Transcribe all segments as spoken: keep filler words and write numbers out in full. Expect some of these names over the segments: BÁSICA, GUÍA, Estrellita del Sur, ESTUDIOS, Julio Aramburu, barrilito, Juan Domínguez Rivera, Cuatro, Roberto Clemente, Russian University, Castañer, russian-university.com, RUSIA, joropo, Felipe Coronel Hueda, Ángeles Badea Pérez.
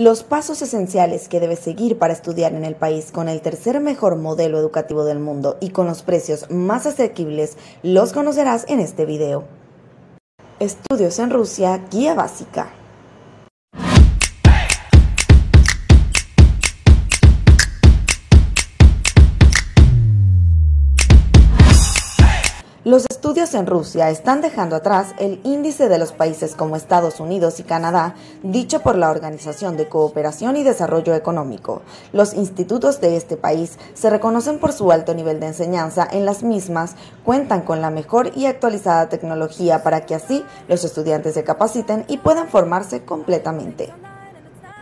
Los pasos esenciales que debes seguir para estudiar en el país con el tercer mejor modelo educativo del mundo y con los precios más asequibles los conocerás en este video. Estudios en Rusia, guía básica. Los estudios en Rusia están dejando atrás el índice de los países como Estados Unidos y Canadá, dicho por la Organización de Cooperación y Desarrollo Económico. Los institutos de este país se reconocen por su alto nivel de enseñanza en las mismas, cuentan con la mejor y actualizada tecnología para que así los estudiantes se capaciten y puedan formarse completamente.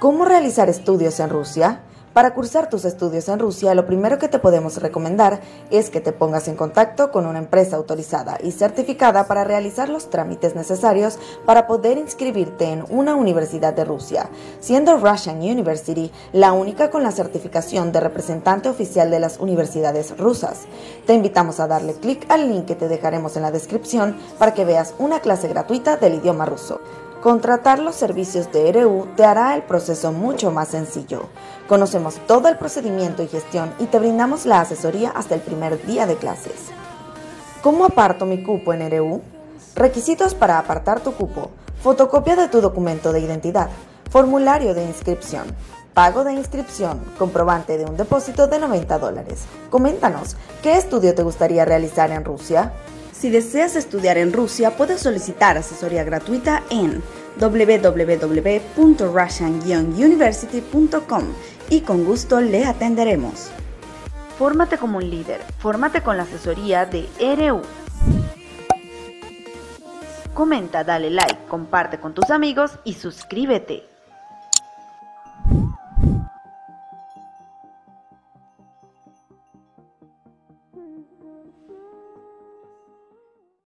¿Cómo realizar estudios en Rusia? Para cursar tus estudios en Rusia, lo primero que te podemos recomendar es que te pongas en contacto con una empresa autorizada y certificada para realizar los trámites necesarios para poder inscribirte en una universidad de Rusia, siendo Russian University la única con la certificación de representante oficial de las universidades rusas. Te invitamos a darle clic al link que te dejaremos en la descripción para que veas una clase gratuita del idioma ruso. Contratar los servicios de R U te hará el proceso mucho más sencillo. Conocemos todo el procedimiento y gestión y te brindamos la asesoría hasta el primer día de clases. ¿Cómo aparto mi cupo en R U? Requisitos para apartar tu cupo: fotocopia de tu documento de identidad, formulario de inscripción, pago de inscripción, comprobante de un depósito de noventa dólares. Coméntanos, ¿qué estudio te gustaría realizar en Rusia? Si deseas estudiar en Rusia, puedes solicitar asesoría gratuita en w w w punto russian guion university punto com y con gusto le atenderemos. Fórmate como un líder, fórmate con la asesoría de R U. Comenta, dale like, comparte con tus amigos y suscríbete.